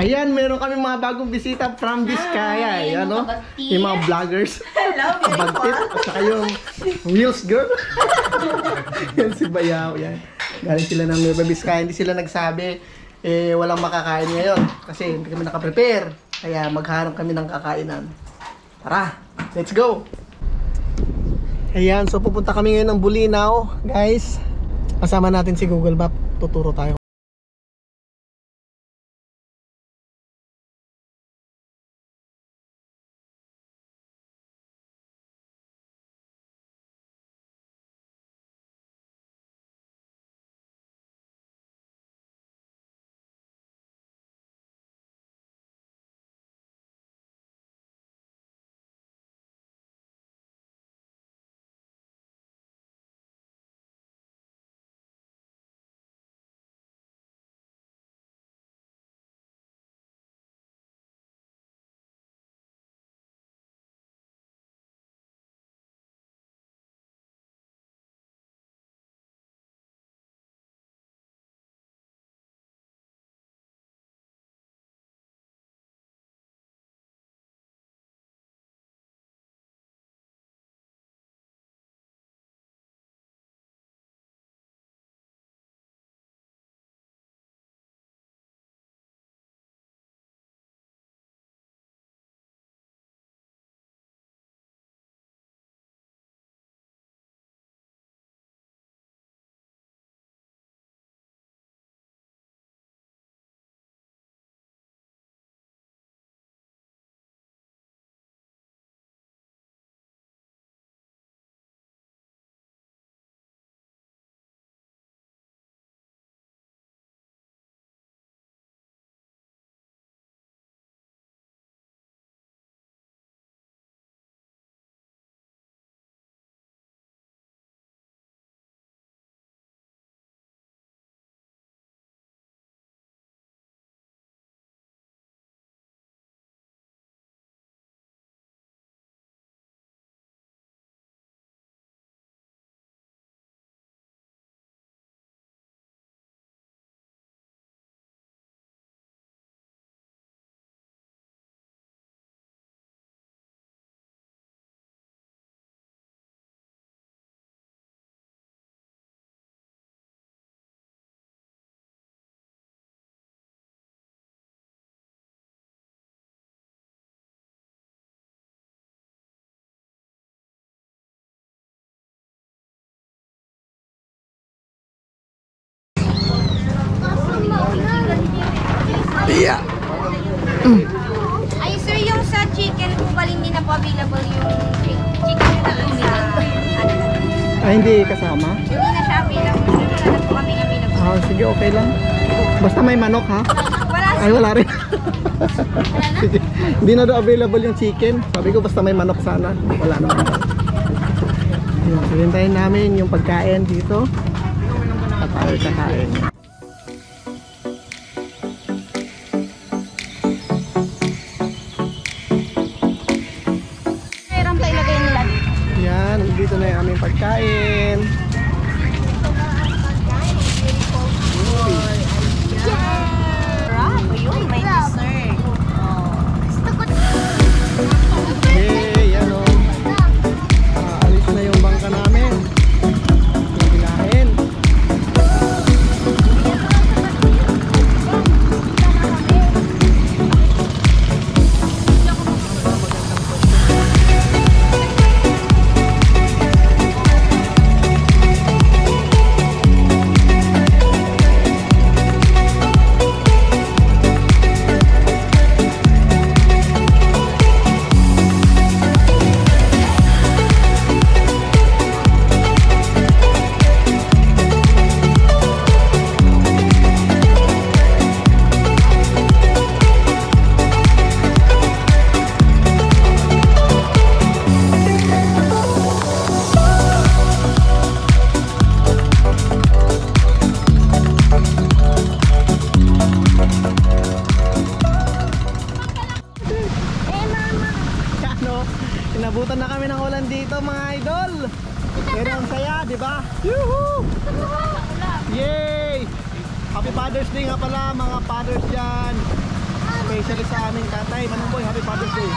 Ayan, meron kami mga bagong bisita from Biskaya. Ayan, no? Yung mga vloggers. Hello, kabagtit. At saka yung Wheels Girl. Yan si Bayao. Yan. Galing sila ng Nueva Biskaya. Hindi sila nagsabi, eh, walang makakain ngayon. Kasi hindi kami nakaprepare. Kaya magharap kami ng kakainan. Tara, let's go! Ayan, so pupunta kami ngayon ng Bolinao, guys. Kasama natin si Google Map. Tuturo tayo. Yeah. Ay, sir, yung sa chicken po ba hindi na po available yung chicken na ano? Ay, hindi kasama? Hindi na siya available. Wala na po kami available. Oh, sige, okay lang. Basta may manok, ha? Wala. Ay, wala rin. Wala na? Sige. Hindi na daw available yung chicken. Sabi ko, basta may manok sana. Wala na. Hintayin namin yung pagkain dito. At tayo kakain. Dito na yung aming pagkain. Nabutan na kami ng ulan dito, mga idol. Pero ang saya, di ba? Yuhu! Yay! Happy Father's Day nga pala, mga fathers dyan. Especially sa aming tatay Manumboy, happy Father's Day.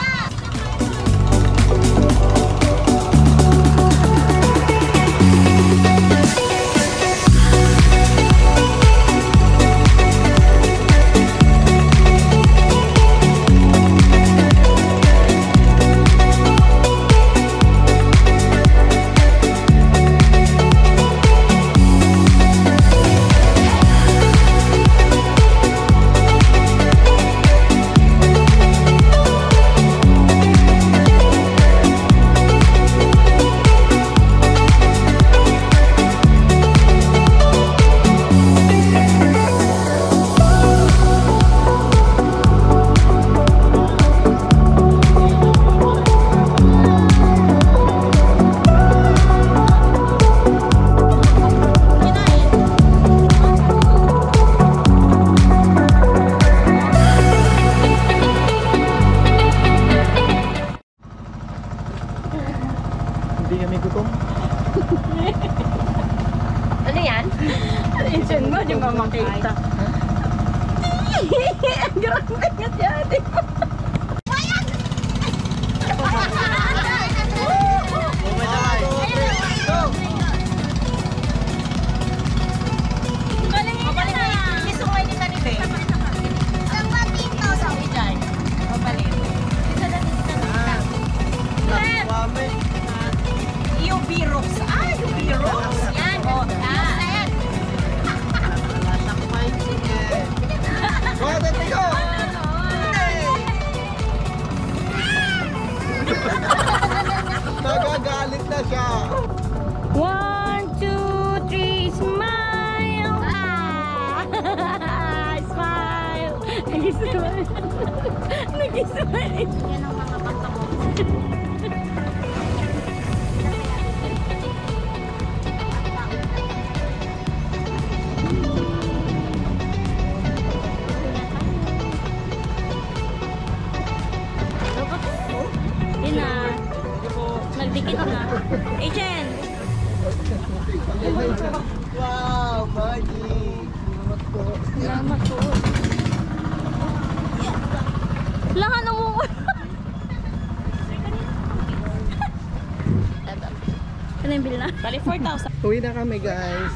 Bali 4,000. Uwi na kami, guys.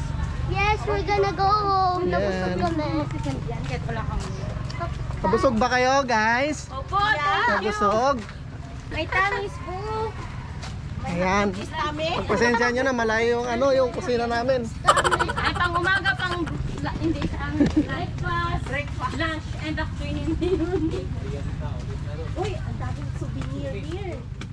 Yes, we're gonna go home. Nabusog kami. Kahit wala kami. Nabusog ba kayo, guys? Opo, yeah. Nabusog. May tamis po. Ayan. Pagpasensya nyo na, malayo yung ano, yung kusina namin. Ay, pang umaga, pang hindi sa amin. Breakfast, lunch, and afternoon. Uy, ang daming souvenir here.